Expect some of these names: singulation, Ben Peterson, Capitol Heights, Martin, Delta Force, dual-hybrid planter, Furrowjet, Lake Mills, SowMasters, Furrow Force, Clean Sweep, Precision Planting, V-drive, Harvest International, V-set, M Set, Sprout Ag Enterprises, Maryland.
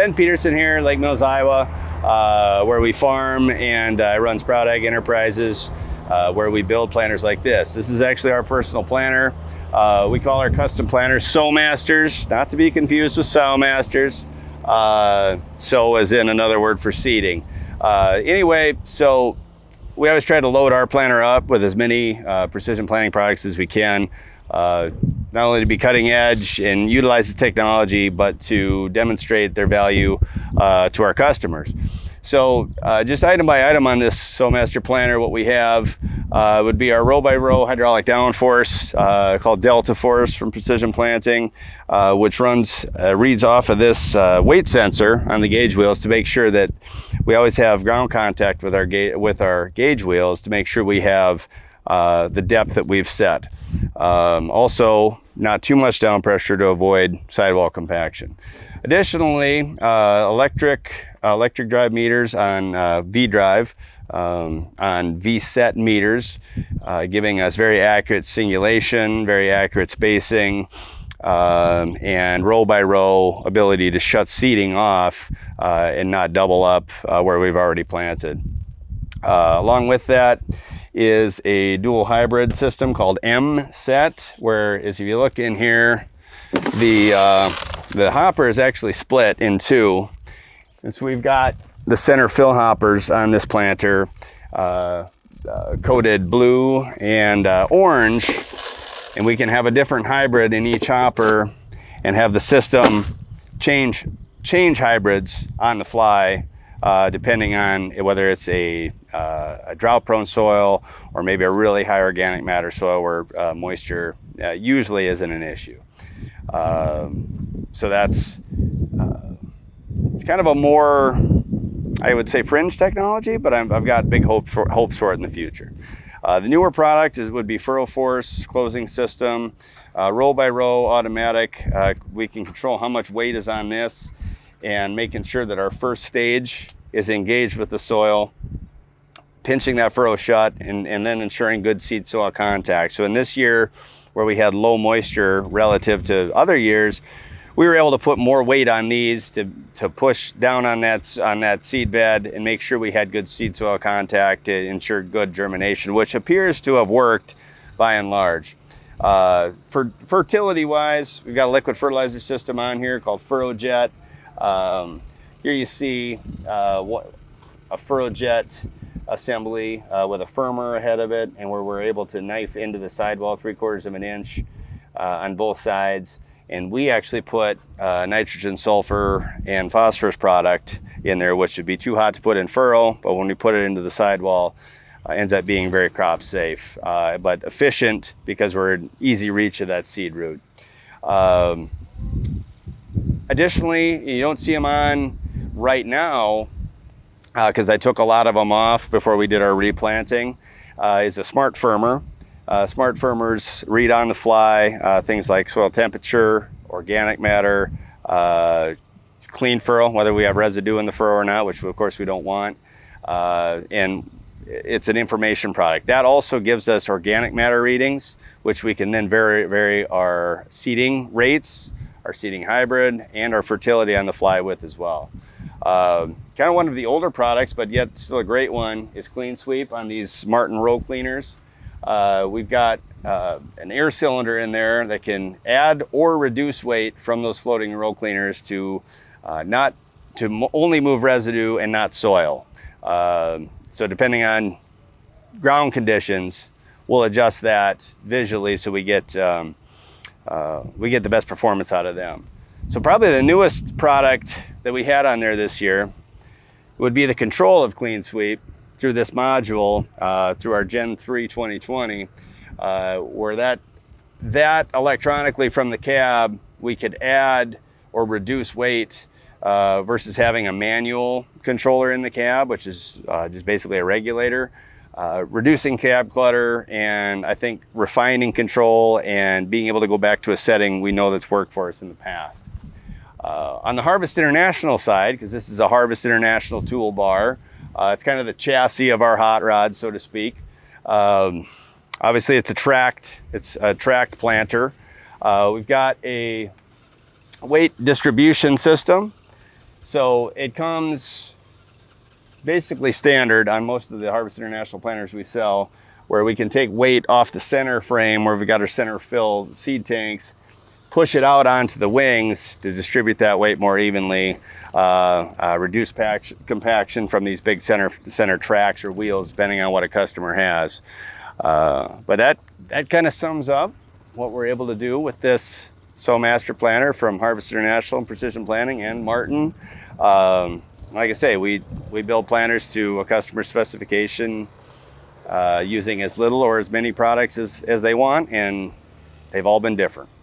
Ben Peterson here, Lake Mills, Iowa, where we farm, and I run Sprout Ag Enterprises, where we build planters like this. This is actually our personal planter. We call our custom planters SowMasters, not to be confused with SowMasters. Sow is in another word for seeding. Anyway, so we always try to load our planter up with as many precision planting products as we can, not only to be cutting edge and utilize the technology, but to demonstrate their value to our customers. So just item by item on this SowMaster planter, what we have would be our row by row hydraulic downforce called Delta Force from Precision Planting, which reads off of this weight sensor on the gauge wheels to make sure that we always have ground contact with our gauge wheels to make sure we have the depth that we've set. Also, not too much down pressure to avoid sidewall compaction. Additionally, electric drive meters on V-drive, on V-set meters, giving us very accurate singulation, very accurate spacing, and row by row ability to shut seeding off and not double up where we've already planted. Along with that is a dual hybrid system called M Set, whereas if you look in here, the hopper is actually split in two. And so we've got the center fill hoppers on this planter coated blue and orange, and we can have a different hybrid in each hopper and have the system change hybrids on the fly, depending on whether it's a drought-prone soil or maybe a really high organic matter soil where moisture usually isn't an issue. So that's it's kind of a more, I would say, fringe technology, but I've got big hopes for it in the future. The newer product would be Furrow Force closing system, row by row automatic. We can control how much weight is on this and making sure that our first stage is engaged with the soil, pinching that furrow shut, and then ensuring good seed soil contact. So in this year, where we had low moisture relative to other years, we were able to put more weight on these to push down on that seed bed and make sure we had good seed soil contact to ensure good germination, which appears to have worked by and large. For fertility wise, we've got a liquid fertilizer system on here called Furrowjet. Here you see a Furrowjet assembly with a firmer ahead of it, and where we're able to knife into the sidewall 3/4 of an inch on both sides. And we actually put nitrogen, sulfur, and phosphorus product in there, which would be too hot to put in furrow, but when we put it into the sidewall, ends up being very crop safe, but efficient because we're in easy reach of that seed root. Additionally, you don't see them on right now, because I took a lot of them off before we did our replanting, is a smart firmer. Smart firmers read on the fly things like soil temperature, organic matter, clean furrow, whether we have residue in the furrow or not, which of course we don't want, and it's an information product. That also gives us organic matter readings, which we can then vary our seeding rates, our seeding hybrid, and our fertility on the fly with as well. Kind of one of the older products, but yet still a great one, is Clean Sweep on these Martin row cleaners. We've got an air cylinder in there that can add or reduce weight from those floating row cleaners to only move residue and not soil. So depending on ground conditions, we'll adjust that visually so we get the best performance out of them. So probably the newest product that we had on there this year would be the control of Clean Sweep through this module, through our Gen 3 2020, where that electronically from the cab, we could add or reduce weight versus having a manual controller in the cab, which is just basically a regulator, reducing cab clutter, and I think refining control and being able to go back to a setting we know that's worked for us in the past. On the Harvest International side, because this is a Harvest International toolbar, it's kind of the chassis of our hot rod, so to speak. Obviously, it's a tracked planter. We've got a weight distribution system So it comes basically standard on most of the Harvest International planters we sell, where we can take weight off the center frame where we got our center fill seed tanks, push it out onto the wings to distribute that weight more evenly, reduce compaction from these big center tracks or wheels, depending on what a customer has. But that kind of sums up what we're able to do with this SowMaster planter from Harvest International and Precision Planting and Martin. Like I say, we build planters to a customer specification, using as little or as many products as they want, and they've all been different.